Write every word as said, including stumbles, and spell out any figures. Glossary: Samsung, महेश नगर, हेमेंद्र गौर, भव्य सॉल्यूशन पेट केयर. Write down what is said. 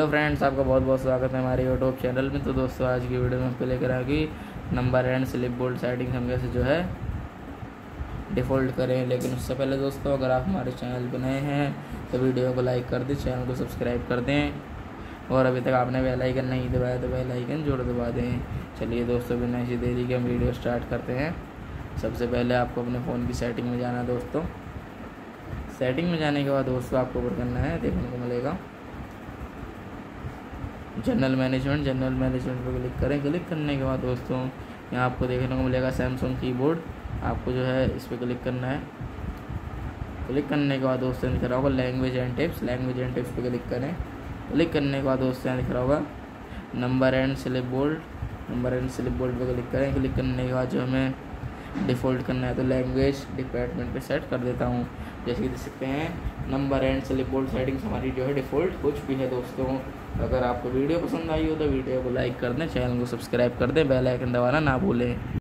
Hello friends, आपका बहुत बहुत स्वागत है हमारे यूट्यूब चैनल में। तो दोस्तों, आज की वीडियो में हम पे लेकर आए कि number and slip bold settings हम कैसे जो है डिफ़ॉल्ट करें। लेकिन उससे पहले दोस्तों, अगर आप हमारे चैनल पर नए हैं तो वीडियो को लाइक कर दें, चैनल को सब्सक्राइब कर दें, और अभी तक आपने बेल आइकन नहीं दबाया तो बेल आइकन जोड़ दबा दें। चलिए दोस्तों, बिना इसी देरी के हम वीडियो स्टार्ट करते हैं। सबसे पहले आपको अपने फ़ोन की सेटिंग में जाना है दोस्तों। सेटिंग में जाने के बाद दोस्तों आपको ऊपर करना है, देखने को मिलेगा जनरल मैनेजमेंट। जनरल मैनेजमेंट पर क्लिक करें। क्लिक करने के बाद दोस्तों यहाँ आपको देखने को मिलेगा सैमसंग कीबोर्ड। आपको जो है इस पर क्लिक करना है। क्लिक करने के बाद दोस्तों दिख रहा होगा language and tips. Language and tips पर क्लिक करें। क्लिक करने के बाद दोस्तों यहाँ दिख रहा होगा number and slip bold. Number and slip bold पर क्लिक करें। क्लिक करने के बाद जो हमें डिफ़ॉल्ट करना है तो लैंग्वेज डिपार्टमेंट पे सेट कर देता हूँ। जैसे कि देख सकते हैं, number and slip bold settings हमारी जो है डिफ़ॉल्ट कुछ भी है दोस्तों। अगर आपको वीडियो पसंद आई हो तो वीडियो को लाइक कर दें, चैनल को सब्सक्राइब कर दें, बेल आइकन दबाना ना भूलें।